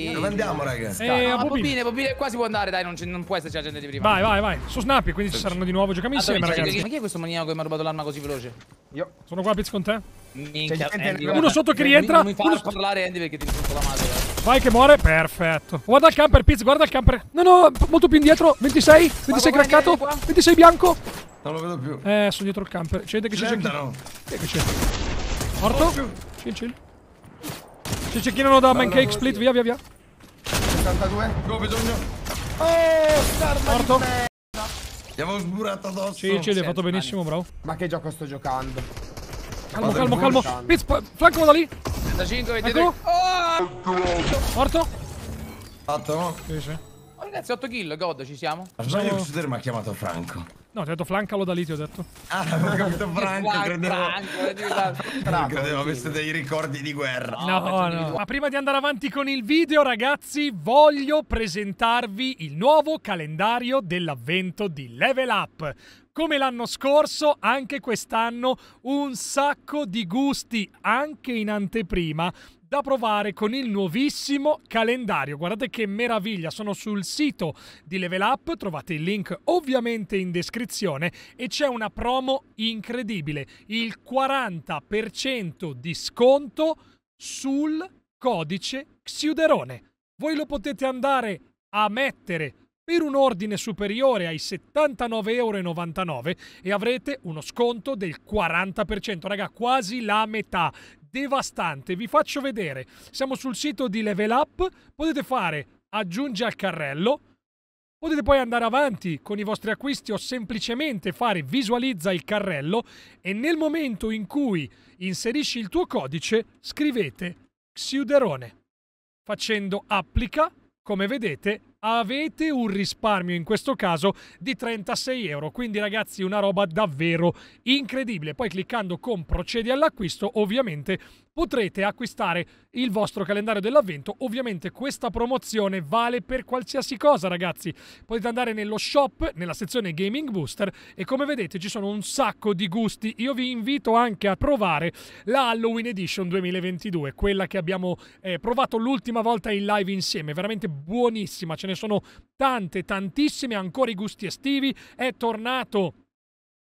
Dove andiamo, raga? Bobine, qua si può andare, dai, non può esserci la gente di prima. Vai, vai, vai. Su Snappy, quindi ci saranno di nuovo. Giochiamo insieme, ragazzi. Ma chi è questo maniaco che mi ha rubato l'arma così veloce? Io. Sono qua, Piz, con te. Minchia, Andy, uno sotto che rientra. Non mi fa parlare, Andy, perché ti sento la madre. Vai che muore, perfetto. Guarda il camper, Piz, guarda il camper. No, no, molto più indietro. 26, 26 craccato, 26 bianco. Non lo vedo più. Sono dietro il camper. C'è che c'è. Morto. Chill, chill. Ci cecchinano da Mancake, split, via, via, via. 72, ho bisogno. Oh, starma. Morto. Gli avevo sburato addosso. Sì, ci l'hai fatto benissimo, bravo. Ma che gioco sto giocando? Calmo, calmo, calmo. Piz, flanco da lì. 75, 23. Oh! Morto. Fatto, no? Sì, sì. Oh, ragazzi, 8 kill, god, ci siamo. Ma sbaglio che Xiuderone mi ha chiamato Franco. No, ti ho detto flancalo da lì, ti ho detto. Ah, avevo capito Franco, credevo avesse dei ricordi di guerra. No, no, no. Ma prima di andare avanti con il video, ragazzi, voglio presentarvi il nuovo calendario dell'avvento di Level Up. Come l'anno scorso, anche quest'anno un sacco di gusti, anche in anteprima, da provare con il nuovissimo calendario. Guardate che meraviglia, sono sul sito di Level Up, trovate il link ovviamente in descrizione e c'è una promo incredibile, il 40% di sconto sul codice Xiuderone. Voi lo potete andare a mettere per un ordine superiore ai 79,99 € e avrete uno sconto del 40%, raga, quasi la metà. Devastante, vi faccio vedere. Siamo sul sito di Level Up, potete fare aggiungi al carrello, potete poi andare avanti con i vostri acquisti o semplicemente fare visualizza il carrello e nel momento in cui inserisci il tuo codice scrivete Xiuderone. Facendo applica, come vedete, avete un risparmio in questo caso di 36 €, quindi ragazzi una roba davvero incredibile. Poi cliccando con procedi all'acquisto ovviamente potrete acquistare il vostro calendario dell'avvento. Ovviamente questa promozione vale per qualsiasi cosa, ragazzi. Potete andare nello shop, nella sezione Gaming Booster e come vedete ci sono un sacco di gusti. Io vi invito anche a provare la Halloween Edition 2022, quella che abbiamo provato l'ultima volta in live insieme, veramente buonissima, ce ne sono tante, tantissime, ancora i gusti estivi, è tornato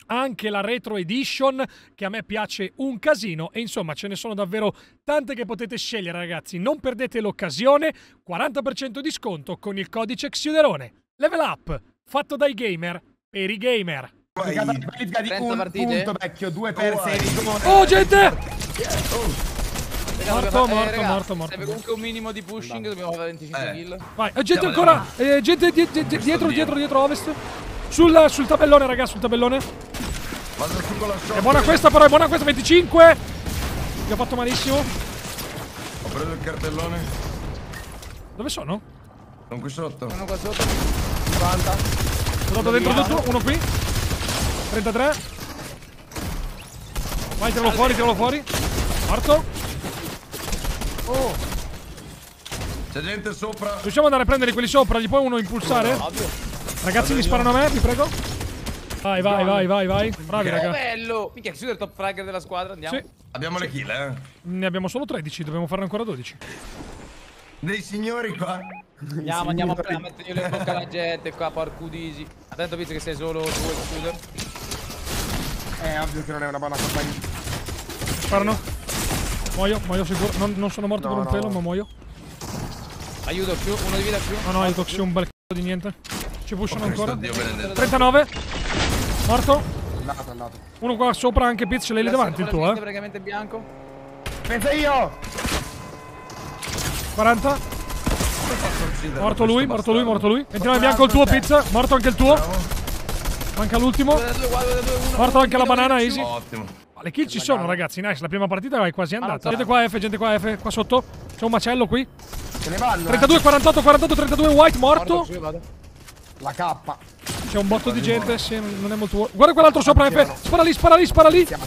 anche la Retro Edition che a me piace un casino e insomma ce ne sono davvero tante che potete scegliere, ragazzi, non perdete l'occasione, 40% di sconto con il codice Xiuderone. Level Up, fatto dai gamer per i gamer. Un punto vecchio, 2 perse. Oh gente! Morto, morto, morto, morto. Serve comunque un minimo di pushing, dobbiamo fare 25 kill. Vai, gente ancora, gente dietro ovest. Sul tabellone, ragazzi, sul tabellone. È buona questa però, è buona questa, 25. Gli ho fatto malissimo. Ho preso il cartellone. Dove sono? Sono qui sotto. Sono qua sotto. 90. Sono andato dentro tutto, uno qui. 33. Vai, tiralo fuori. Morto. Oh. C'è gente sopra. Riusciamo ad andare a prendere quelli sopra? Gli puoi uno impulsare? Ragazzi, mi sparano a me, vi prego. Vai. Bravi, raga. Bello. Minchia, chiudo il top frag della squadra, andiamo. Sì. Abbiamo le kill, eh. Ne abbiamo solo 13, dobbiamo farne ancora 12. Dei signori qua. Andiamo a metterglielo in bocca alla gente qua, porcudisi. Attento, visto che sei solo 2 shooter. È ovvio che non è una buona compagnia. Sparano. Muoio sicuro, non sono morto per un pelo, ma muoio. Aiuto più, uno di vita più. No, aiuto più un bel c***o di niente. Ci pushano ancora. 39. Morto. Andato. Uno qua sopra anche, Piz, ce l'hai lì davanti il tuo, eh. Praticamente bianco. Pensa io. 40. Morto lui. 29 bianco il tuo, Piz. Morto anche il tuo. Manca l'ultimo. Morto anche la banana, easy. Ottimo. Le kill ci sono, ragazzi, nice, la prima partita è quasi andata. Gente qua F, qua sotto. C'è un macello qui. Se ne vanno. 32, 48, 48, 32, White morto. La K. C'è un botto di gente, sì, non è molto. Guarda quell'altro sopra F. Spara lì. Sono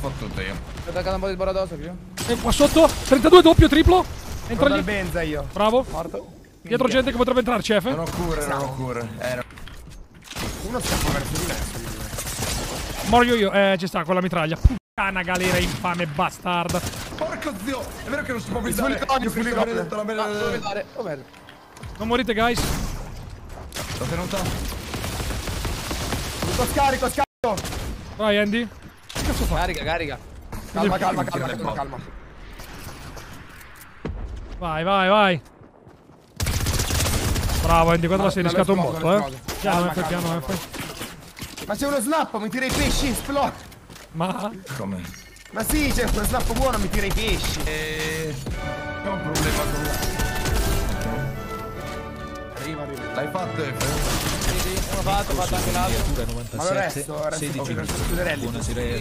fottuto io. Ho attaccato un po' di paradosso qui. E qua sotto, 32, doppio, triplo. Entra lì. Benza io. Bravo. Morto. Dietro gente che potrebbe entrarci, F. Non ho cure. Uno scappa verso di me. Muoio io, ci sta con la mitraglia. Puttana galera infame bastarda. Porco zio! È vero che non si può guidare. Non morite, guys. L'ho tenuta. Scarico. Vai, Andy. Che cazzo fa? Carica. Calma. Vai. Bravo, Andy, quando la sei riscato un botto, Piano. Ma c'è uno snap, mi tira i pesci, esplode. Ma? Come? Ma sì, c'è uno snap buono, mi tira i pesci. C'è un problema con lui. Arriva. L'hai fatto? Sì, ho fatto anche l'altro. Ma lo resto, buonasera,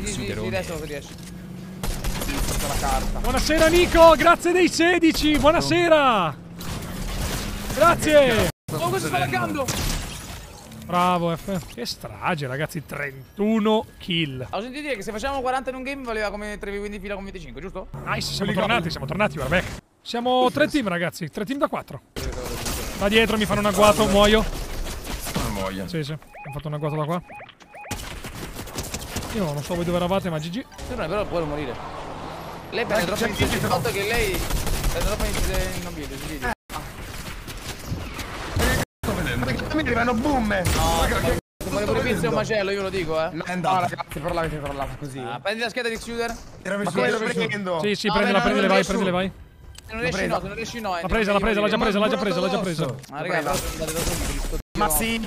buonasera Nico, grazie dei 16, buonasera. Grazie. Oh, questo sta laggando. Bravo F. Che strage ragazzi, 31 kill. Ho sentito dire che se facevamo 40 in un game valeva come 3v1 di fila con 25, giusto? Nice, siamo tornati, guarda. Siamo tre team ragazzi, tre team da 4. Da dietro mi fanno un agguato, muoio. Non muoio. Sì, ho fatto un agguato da qua. Io non so voi dove eravate, ma GG. Non è vero, può morire. Lei è troppo in il fatto che lei è troppo in ambiente, si vede. Mi arrivano boom! No, pure pizza è un macello, io lo dico, eh. No, ragazzi, parlate così. Prendi la scheda di Xiuder. Ma come lo prendo? Sì, prendila, vai. Se non riesci no. L'ha già presa. Ma raga, ma sì,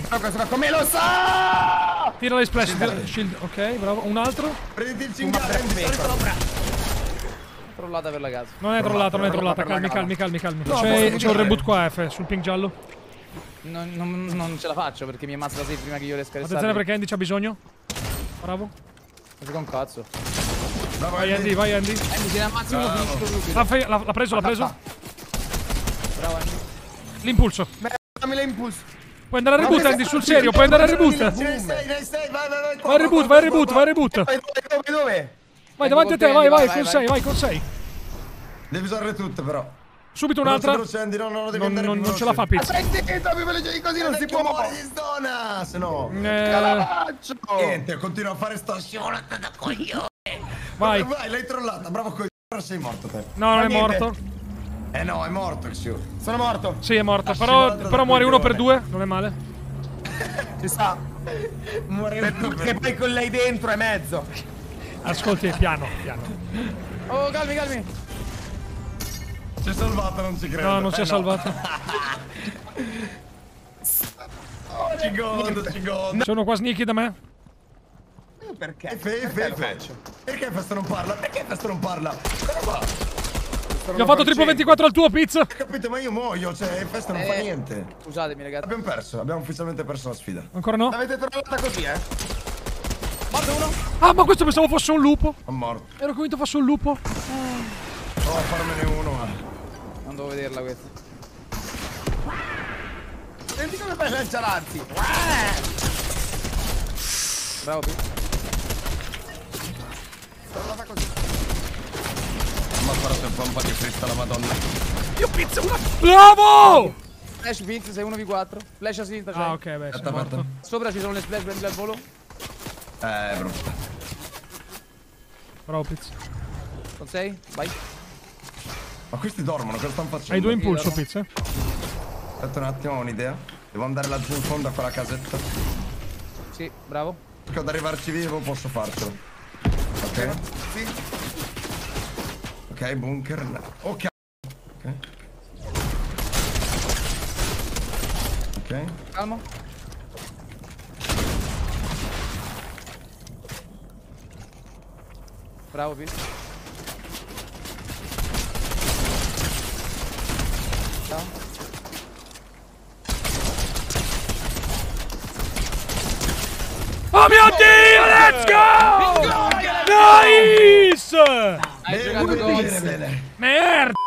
come lo sa! Tira le splash, shield, ok, bravo. Un altro. Prendi il cinghiale, trollata per la casa. Non è trollata, calmi. C'è un reboot qua, F, sul ping giallo. Non ce la faccio perché mi ammazza così prima che io riesca a restarmi. Attenzione perché Andy c'ha bisogno. Bravo. Mi gioca un cazzo. Vai Andy. Andy se ne ammazzi uno finisco. L'ha preso. Bravo Andy. L'impulso. Dammi l'impulso. Puoi andare a reboot Andy, sul serio, puoi andare a reboot. Vai a reboot. Dove? Vai davanti a te, vai, con 6. Devi usarle tutte però. Subito un'altra. Non ce la fa Piz. Così non si può muovere di zona. Se no niente, continua a fare sta sciolata da coglione. Vai, l'hai trollata. Bravo coglione. Sei morto te. No, non è morto. Eh no, è morto Xiu. Sono morto. Sì, è morto. Però muore uno per due. Non è male. Ci sta. Muore uno perché poi con lei dentro è mezzo. Ascolti, piano. Oh, calmi. Si è salvata, non si crede. No, non si è salvata. Oh, ci godo. Sono qua sneaky da me. Perché? Perché questo non parla? Cosa fa? Gli ho fatto triplo 24 al tuo Piz. Capito, ma io muoio, cioè questo non fa niente. Scusatemi ragazzi. Abbiamo ufficialmente perso la sfida. Ancora no? L'avete trovata così, eh? Morto uno. Ah, ma questo pensavo fosse un lupo. Ho morto. Ero convinto fosse un lupo. Provo a farmene uno, ma non devo vederla questa. Senti come fai a lanciararti. Bravo Piz. Parlava così. Ma ha sparato il pompa di fretta la madonna. Io pizzo una. Bravo! Flash Piz, sei 1v4. Flash a sinistra. Ah ok, beh. Sopra ci sono le splash, prendi al volo. Brutta. Bravo Piz. Con 6? Vai. Ma questi dormono, cosa stanno facendo? Hai due impulso, Piz. Aspetta un attimo, ho un'idea. Devo andare laggiù in fondo a quella casetta. Sì, bravo. Perché ad arrivarci vivo posso farcelo. Ok? Sì. Ok, bunker. Ok. Ok. Calmo. Bravo, Piz. Oh mio Dio, let's go! Nice! Merda!